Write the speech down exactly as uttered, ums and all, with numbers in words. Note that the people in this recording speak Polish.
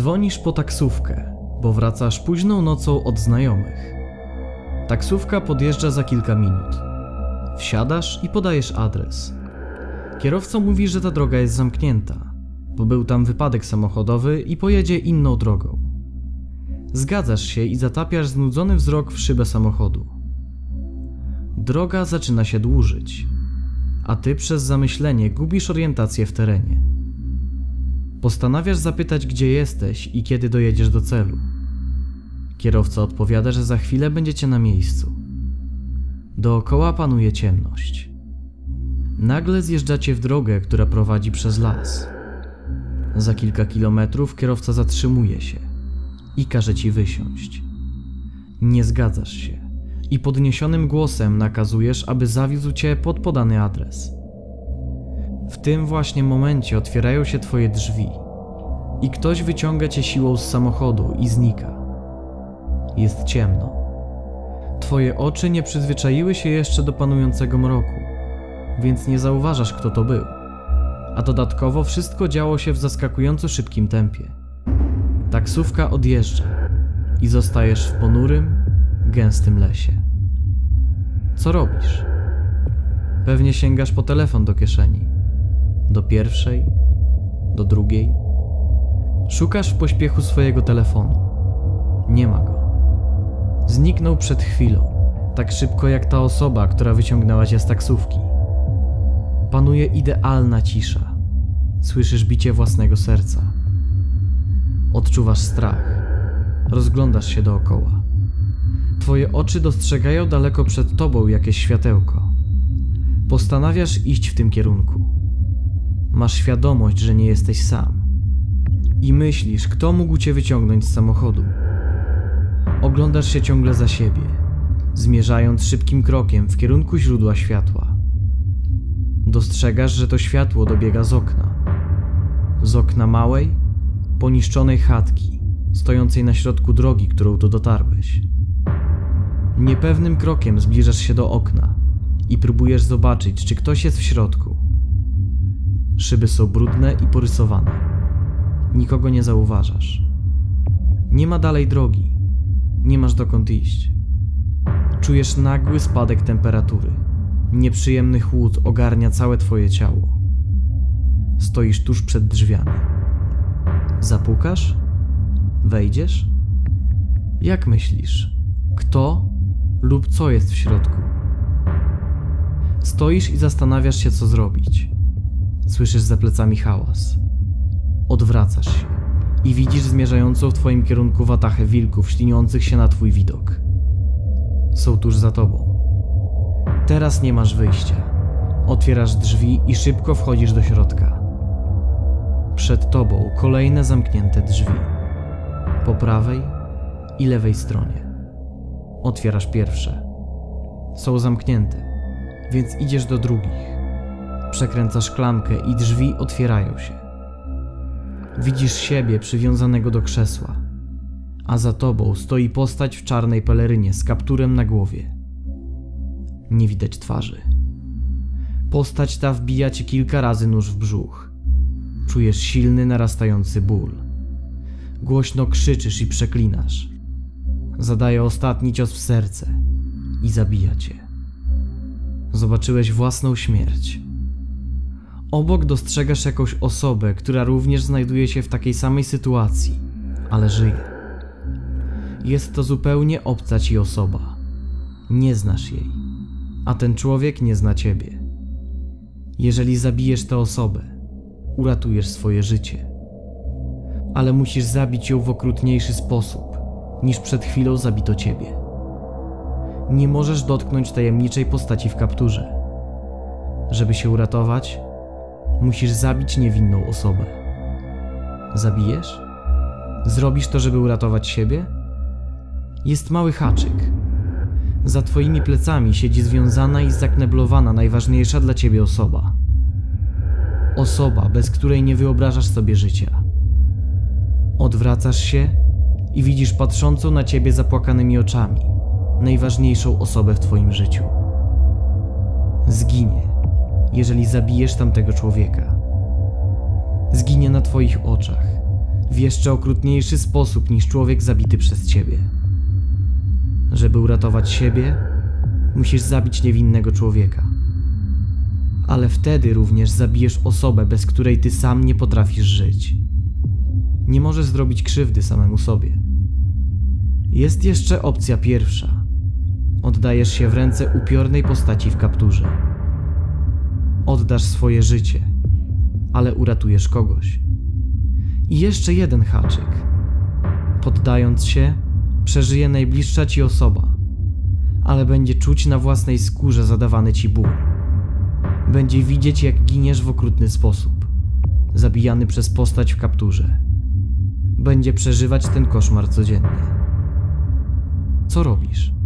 Dzwonisz po taksówkę, bo wracasz późną nocą od znajomych. Taksówka podjeżdża za kilka minut. Wsiadasz i podajesz adres. Kierowca mówi, że ta droga jest zamknięta, bo był tam wypadek samochodowy i pojedzie inną drogą. Zgadzasz się i zatapiasz znudzony wzrok w szybę samochodu. Droga zaczyna się dłużyć, a ty przez zamyślenie gubisz orientację w terenie. Postanawiasz zapytać, gdzie jesteś i kiedy dojedziesz do celu. Kierowca odpowiada, że za chwilę będziecie na miejscu. Dookoła panuje ciemność. Nagle zjeżdżacie w drogę, która prowadzi przez las. Za kilka kilometrów kierowca zatrzymuje się i każe ci wysiąść. Nie zgadzasz się i podniesionym głosem nakazujesz, aby zawiózł cię pod podany adres. W tym właśnie momencie otwierają się twoje drzwi i ktoś wyciąga cię siłą z samochodu i znika. Jest ciemno. Twoje oczy nie przyzwyczaiły się jeszcze do panującego mroku, więc nie zauważasz, kto to był. A dodatkowo wszystko działo się w zaskakująco szybkim tempie. Taksówka odjeżdża i zostajesz w ponurym, gęstym lesie. Co robisz? Pewnie sięgasz po telefon do kieszeni. Do pierwszej, do drugiej. Szukasz w pośpiechu swojego telefonu. Nie ma go. Zniknął przed chwilą, tak szybko jak ta osoba, która wyciągnęła cię z taksówki. Panuje idealna cisza. Słyszysz bicie własnego serca. Odczuwasz strach. Rozglądasz się dookoła. Twoje oczy dostrzegają daleko przed tobą jakieś światełko. Postanawiasz iść w tym kierunku. Masz świadomość, że nie jesteś sam. I myślisz, kto mógł cię wyciągnąć z samochodu. Oglądasz się ciągle za siebie, zmierzając szybkim krokiem w kierunku źródła światła. Dostrzegasz, że to światło dobiega z okna. Z okna małej, poniszczonej chatki, stojącej na środku drogi, którą tu dotarłeś. Niepewnym krokiem zbliżasz się do okna i próbujesz zobaczyć, czy ktoś jest w środku. Szyby są brudne i porysowane. Nikogo nie zauważasz. Nie ma dalej drogi. Nie masz dokąd iść. Czujesz nagły spadek temperatury. Nieprzyjemny chłód ogarnia całe twoje ciało. Stoisz tuż przed drzwiami. Zapukasz? Wejdziesz? Jak myślisz? Kto lub co jest w środku? Stoisz i zastanawiasz się, co zrobić. Słyszysz za plecami hałas. Odwracasz się i widzisz zmierzającą w twoim kierunku watachę wilków śliniących się na twój widok. Są tuż za tobą. Teraz nie masz wyjścia. Otwierasz drzwi i szybko wchodzisz do środka. Przed tobą kolejne zamknięte drzwi. Po prawej i lewej stronie. Otwierasz pierwsze. Są zamknięte, więc idziesz do drugich. Przekręcasz klamkę i drzwi otwierają się. Widzisz siebie przywiązanego do krzesła, a za tobą stoi postać w czarnej pelerynie z kapturem na głowie. Nie widać twarzy. Postać ta wbija cię kilka razy nóż w brzuch. Czujesz silny, narastający ból. Głośno krzyczysz i przeklinasz. Zadaje ostatni cios w serce i zabija cię. Zobaczyłeś własną śmierć. Obok dostrzegasz jakąś osobę, która również znajduje się w takiej samej sytuacji, ale żyje. Jest to zupełnie obca ci osoba. Nie znasz jej, a ten człowiek nie zna ciebie. Jeżeli zabijesz tę osobę, uratujesz swoje życie. Ale musisz zabić ją w okrutniejszy sposób, niż przed chwilą zabito ciebie. Nie możesz dotknąć tajemniczej postaci w kapturze. Żeby się uratować, musisz zabić niewinną osobę. Zabijesz? Zrobisz to, żeby uratować siebie? Jest mały haczyk. Za twoimi plecami siedzi związana i zakneblowana najważniejsza dla ciebie osoba. Osoba, bez której nie wyobrażasz sobie życia. Odwracasz się i widzisz patrzącą na ciebie zapłakanymi oczami najważniejszą osobę w twoim życiu. Zginie, jeżeli zabijesz tamtego człowieka. Zginie na twoich oczach, w jeszcze okrutniejszy sposób niż człowiek zabity przez ciebie. Żeby uratować siebie, musisz zabić niewinnego człowieka. Ale wtedy również zabijesz osobę, bez której ty sam nie potrafisz żyć. Nie możesz zrobić krzywdy samemu sobie. Jest jeszcze opcja pierwsza. Oddajesz się w ręce upiornej postaci w kapturze. Oddasz swoje życie, ale uratujesz kogoś. I jeszcze jeden haczyk. Poddając się, przeżyje najbliższa ci osoba, ale będzie czuć na własnej skórze zadawany ci ból. Będzie widzieć, jak giniesz w okrutny sposób, zabijany przez postać w kapturze. Będzie przeżywać ten koszmar codziennie. Co robisz?